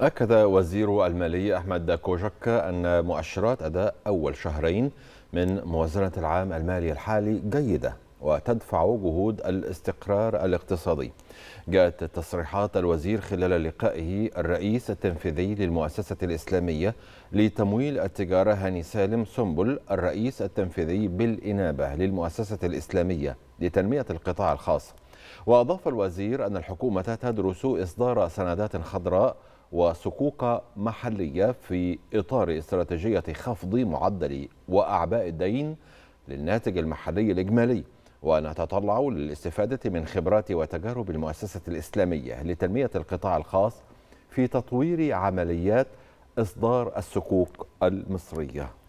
أكد وزير المالية أحمد كوجك أن مؤشرات أداء أول شهرين من موازنة العام المالي الحالي جيدة وتدفع جهود الاستقرار الاقتصادي. جاءت تصريحات الوزير خلال لقائه الرئيس التنفيذي للمؤسسة الإسلامية لتمويل التجارة هاني سالم سنبل، الرئيس التنفيذي بالإنابة للمؤسسة الإسلامية لتنمية القطاع الخاص. وأضاف الوزير أن الحكومة تدرس إصدار سندات خضراء وصكوك محلية في إطار استراتيجية خفض معدل وأعباء الدين للناتج المحلي الإجمالي، ونتطلع للاستفادة من خبرات وتجارب المؤسسة الإسلامية لتنمية القطاع الخاص في تطوير عمليات إصدار الصكوك المصرية.